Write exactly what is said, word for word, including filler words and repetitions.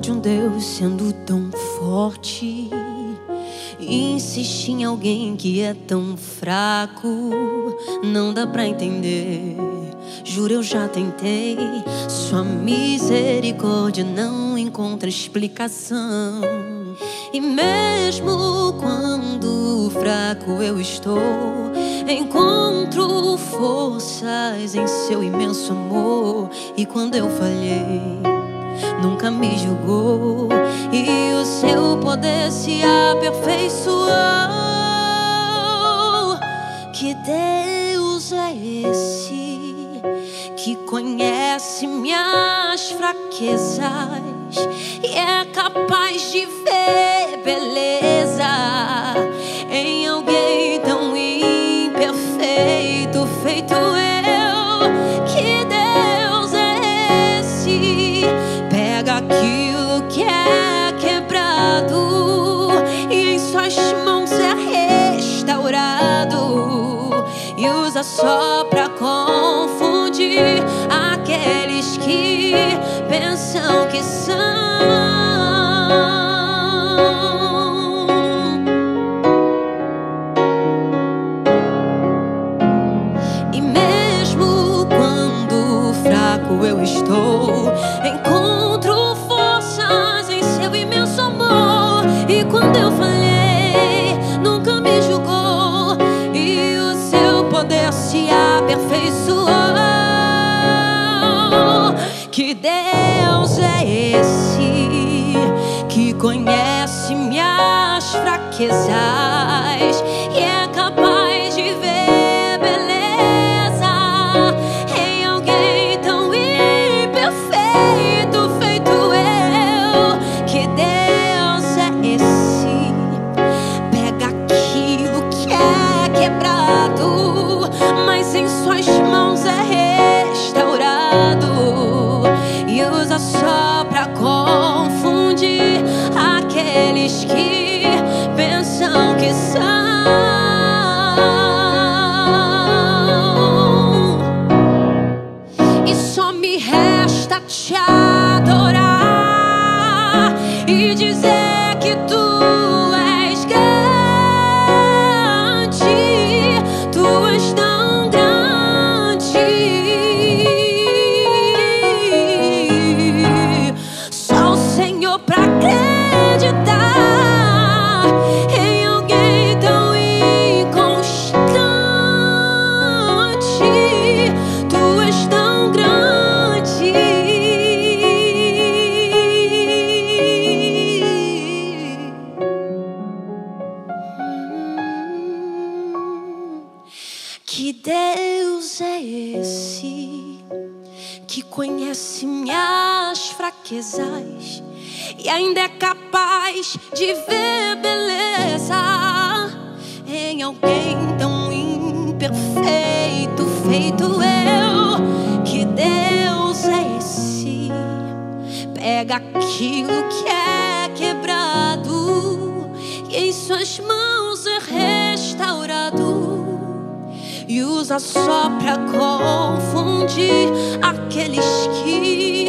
pode um Deus, sendo tão forte, insistir em alguém que é tão fraco? Não dá pra entender, juro eu já tentei. Sua misericórdia não encontra explicação. E mesmo quando fraco eu estou, encontro forças em seu imenso amor. E quando eu falhei, nunca me julgou, e o seu poder se aperfeiçoou. Que Deus é esse que conhece minhas fraquezas e é capaz de ver beleza em alguém tão imperfeito feito eu? Que Deus é esse? Pega aquilo que é quebrado e em suas mãos é restaurado, e usa só pra confundir aqueles que pensam que são. Eu estou, encontro forças em seu imenso amor. E quando eu falhei, nunca me julgou, e o seu poder se aperfeiçoou. Que Deus é esse que conhece minhas fraquezas e é capaz de ver que pensam que são. E só me resta te adorar e dizer que tu és grande, tu és tão grande. Só o Senhor pra acreditar em alguém tão inconstante, tu és tão grande. Hum, que Deus é esse que conhece minhas fraquezas e ainda é capaz de ver beleza em alguém tão imperfeito feito eu? Que Deus é esse? Pega aquilo que é quebrado e em suas mãos é restaurado, e usa só pra confundir aqueles que